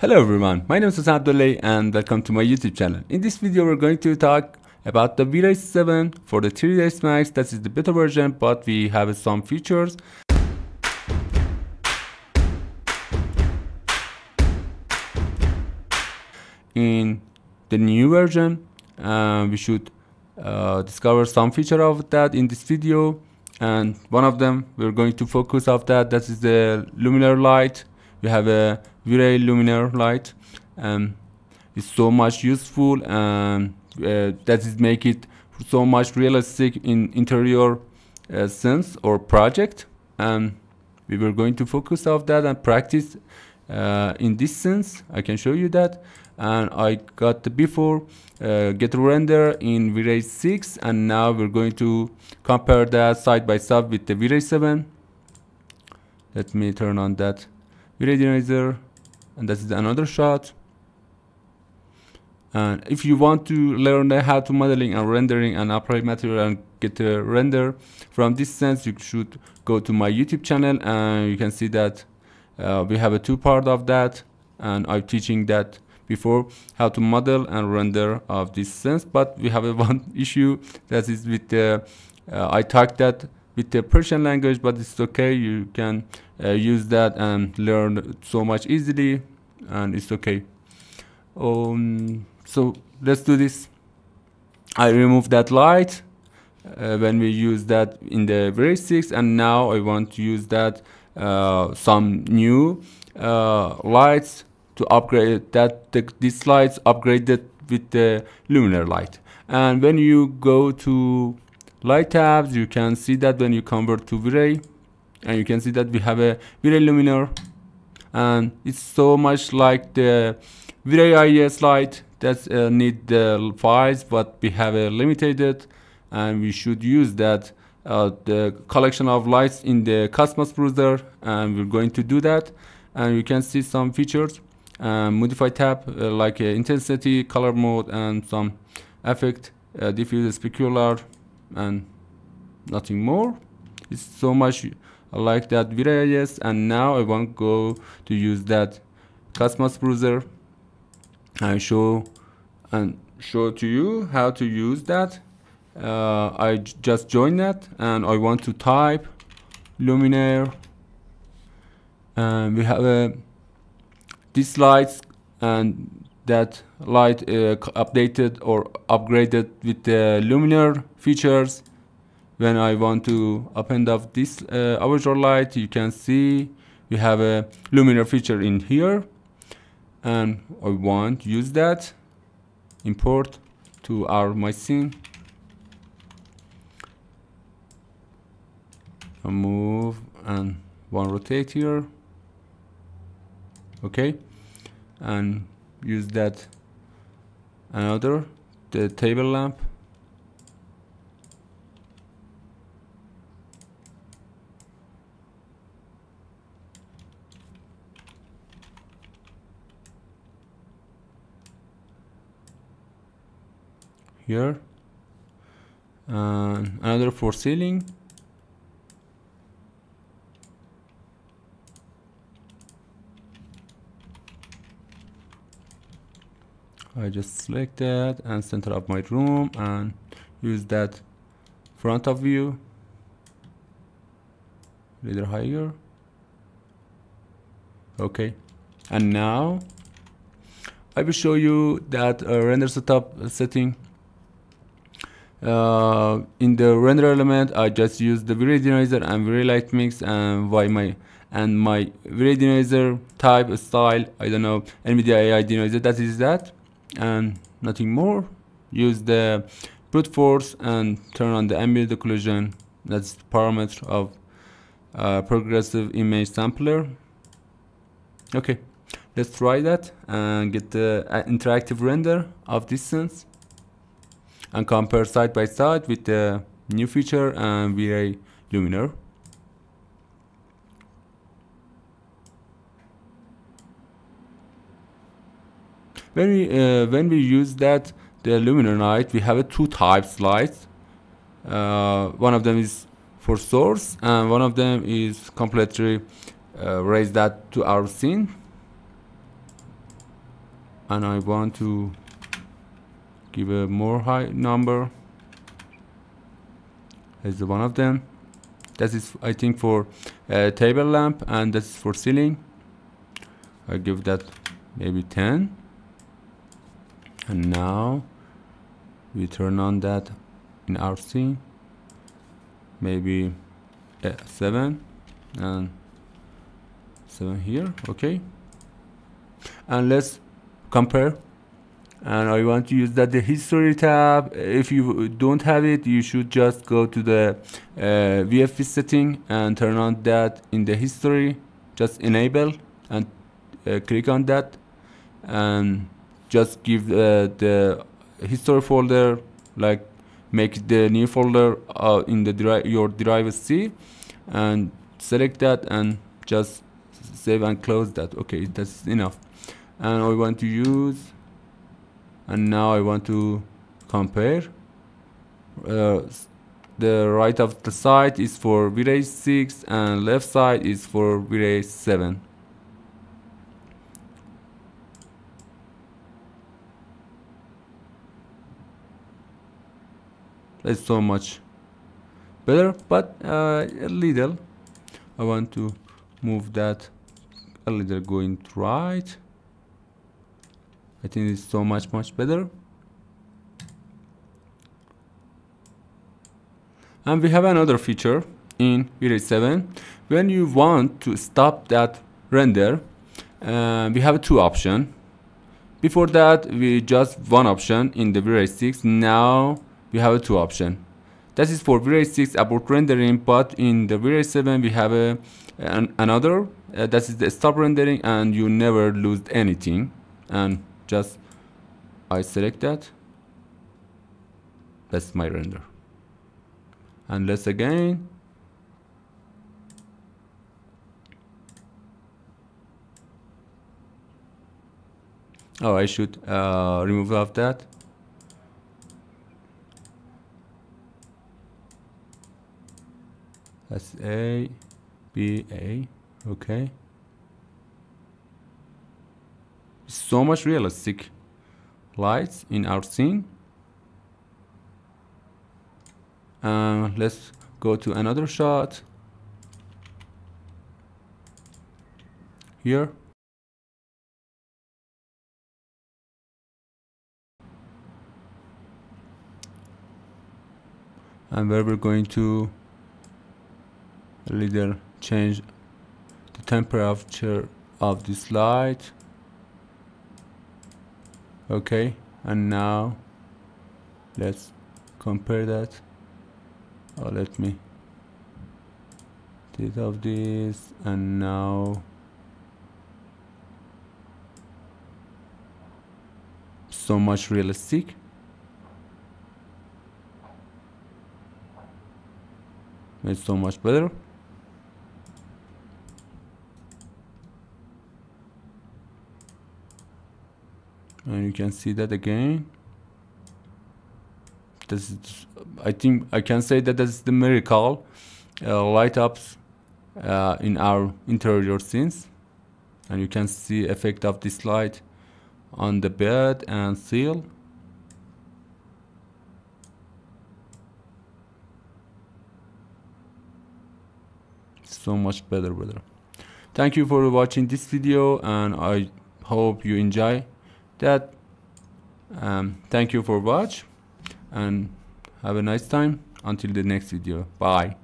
Hello everyone, my name is Hussein Abdullahi and welcome to my YouTube channel. In this video we're going to talk about the V-Ray 7 for the 3ds max. That is the beta version, but we have some features. In the new version we should discover some feature of that in this video, and one of them we're going to focus on that is the Luminaire Light. We have a V-Ray Luminaire Light, it's so much useful, and that is make it so much realistic in interior sense or project, and we were going to focus on that and practice in this sense. I can show you that, and I got the before get render in V-Ray 6, and now we're going to compare that side by side with the V-Ray 7. Let me turn on that VRayDenoiser, and that is another shot. And if you want to learn how to modeling and rendering and apply material and get a render from this sense, you should go to my YouTube channel, and you can see that we have a two part of that, and I'm teaching that before how to model and render of this sense. But we have a one issue that is with the I talked that with the Persian language, but it's okay, you can use that and learn so much easily, and it's okay. So let's do this. I removed that light when we use that in the V-Ray 6, and now I want to use that some new lights to upgrade that. These lights upgraded with the Luminaire Light, and when you go to light tabs, you can see that when you convert to V-Ray, and you can see that we have a V-Ray Luminaire, and it's so much like the V-Ray IES light that need the files, but we have a limited, and we should use that the collection of lights in the Cosmos browser, and we're going to do that. And you can see some features, modify tab like intensity, color mode, and some effect, diffuse, specular, and nothing more. It's so much like that V-Ray IES, and now I want to go to use that Cosmos browser and show to you how to use that. I just joined that, and I want to type Luminaire, and we have these lights, and that light updated or upgraded with the Luminaire features. When I want to open up this overdraw light, you can see we have a Luminaire feature in here, and I want to use that, import to my scene, and move and one rotate here, okay, and use that another the table lamp, here, and another for ceiling, I just select that and center up my room and use that front of view, little higher, okay. And now I will show you that render setup setting. In the render element I just use the VRayDenoiser and VRayLightMix, and my VRayDenoiser type style, I don't know, NVIDIA AI Denoiser, that is that, and nothing more. Use the brute force and turn on the ambient occlusion. That's the parameter of progressive image sampler. Okay, let's try that and get the interactive render of this sense and compare side by side with the new feature and V-Ray Luminaire. When we use that the Luminaire Light, we have two types lights. One of them is for source, and one of them is completely raise that to our scene. and I want to give a more high number as one of them. That is, I think, for table lamp, and that's for ceiling. I give that maybe 10, and now we turn on that in our scene, maybe 7 and 7 here. Okay, and let's compare. And I want to use that the history tab. If you don't have it, you should just go to the VFB setting and turn on that in the history. Just enable and click on that, and just give the history folder, like make the new folder in the your drive C, and select that and just save and close that. Okay, that's enough. And I want to use, and now I want to compare. The right of the side is for V-Ray 6 and left side is for V-Ray 7. That's so much better, but a little. I want to move that a little going right. I think it's so much better. And we have another feature in V-Ray 7. When you want to stop that render, we have two options. Before that, we just one option in the V-Ray 6. Now we have two options. That is for V-Ray 6 abort rendering, but in the V-Ray 7 we have another. That is the stop rendering, and you never lose anything. And just I select that. That's my render. And let's again. Oh, I should remove off that. That's A, B, A. Okay. So much realistic lights in our scene. Let's go to another shot here. And where we're going to a little change the temperature of this light. Okay, and now let's compare that. Oh, let me take off this, and now so much realistic. It's so much better. And you can see that again. This is, I think I can say that this is the miracle light ups in our interior scenes. And you can see effect of this light on the bed and seal. So much better, brother. Thank you for watching this video, and I hope you enjoy that. Thank you for watch, and have a nice time until the next video. Bye.